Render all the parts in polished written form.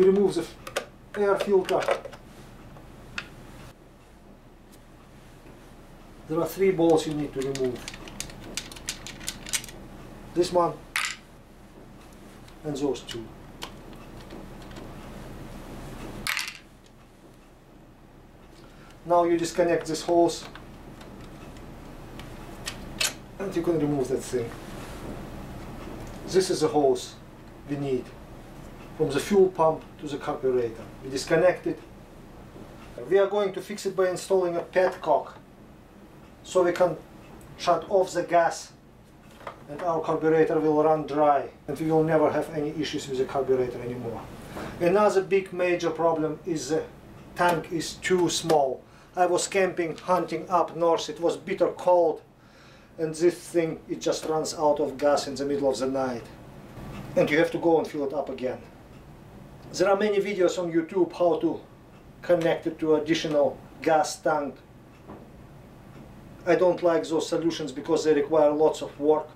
He removes the air filter. There are 3 bolts you need to remove. This one and those 2. Now you disconnect this hose and you can remove that thing. This is the hose we need from the fuel pump to the carburetor. We disconnect it. We are going to fix it by installing a petcock so we can shut off the gas and our carburetor will run dry and we will never have any issues with the carburetor anymore. Another big major problem is the tank is too small. I was camping, hunting up north, it was bitter cold, and this thing, it just runs out of gas in the middle of the night. And you have to go and fill it up again. There are many videos on YouTube how to connect it to additional gas tank. I don't like those solutions because they require lots of work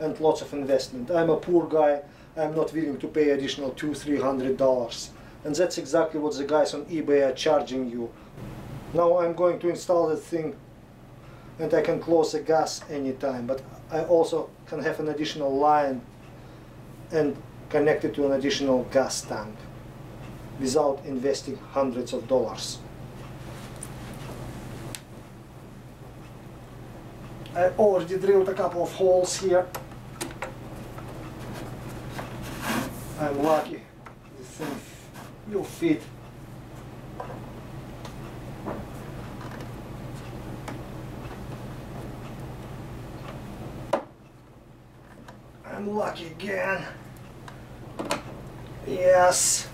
and lots of investment. I'm a poor guy, I'm not willing to pay additional $200–300. And that's exactly what the guys on eBay are charging you. Now I'm going to install that thing and I can close the gas anytime, but I also can have an additional line and connect it to an additional gas tank without investing hundreds of dollars. I already drilled a couple of holes here. I'm lucky, this thing will fit. I'm lucky again. Yes.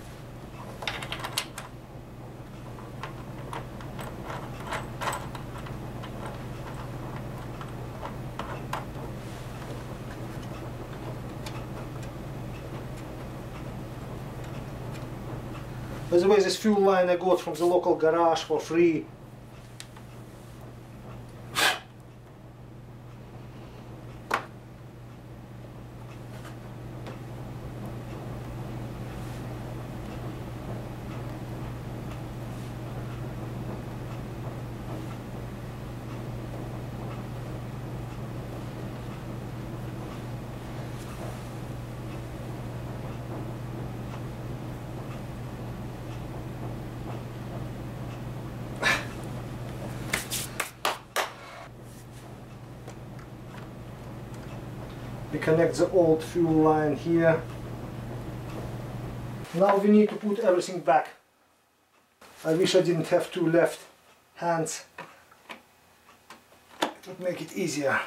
By the way, this fuel line I got from the local garage for free. We connect the old fuel line here. Now we need to put everything back. I wish I didn't have 2 left hands. It would make it easier.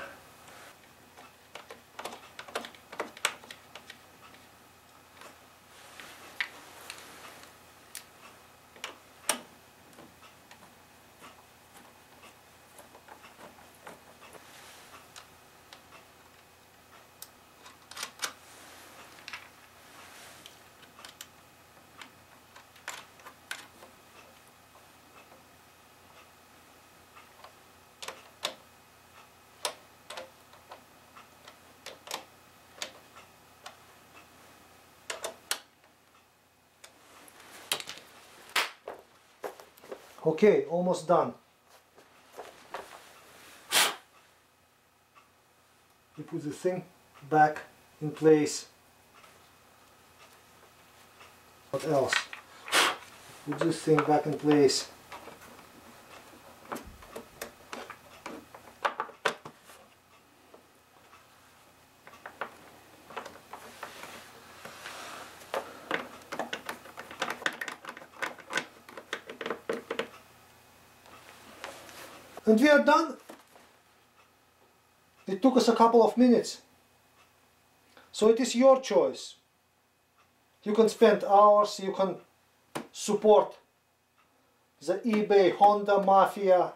Okay, almost done. We put the thing back in place. What else? Put this thing back in place. And we are done. It took us a couple of minutes. So it is your choice. You can spend hours, you can support the eBay Honda mafia,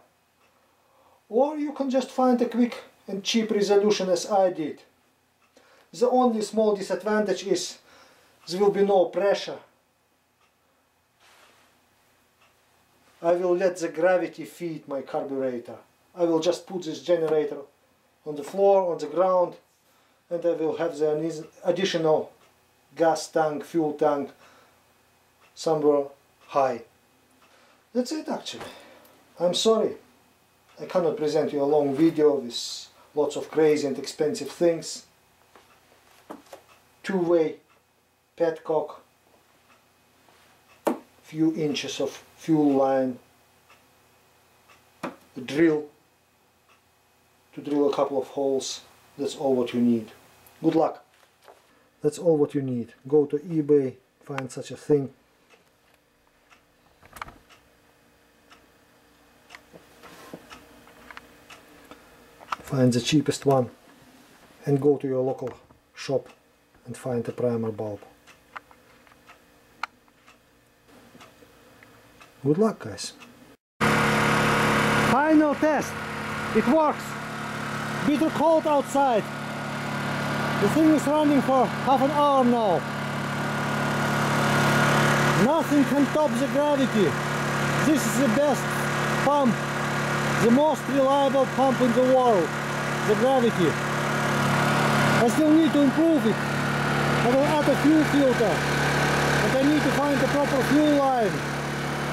or you can just find a quick and cheap resolution as I did. The only small disadvantage is there will be no pressure. I will let the gravity feed my carburetor. I will just put this generator on the floor, on the ground, and I will have the additional gas tank, fuel tank some were high. That's it actually. I'm sorry, I cannot present you a long video with lots of crazy and expensive things. Two-way petcock, few inches of fuel line, a drill to drill a couple of holes. That's all what you need. Good luck. That's all what you need. Go to eBay, find such a thing. Find the cheapest one and go to your local shop and find a primer bulb. Good luck, guys. Final test. It works. Bitter cold outside. The thing is running for half an hour now. Nothing can top the gravity. This is the best pump, the most reliable pump in the world, the gravity. I still need to improve it. I will add a fuel filter, but I need to find the proper fuel line.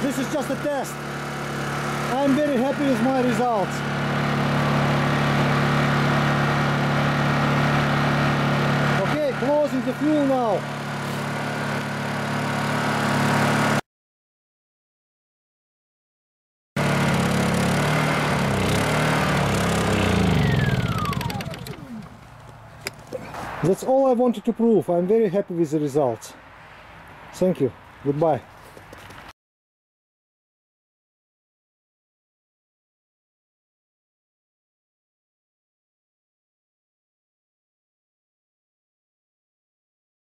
This is just a test. I am very happy with my results. Okay, closing the fuel now. That's all I wanted to prove. I'm very happy with the results. Thank you. Goodbye.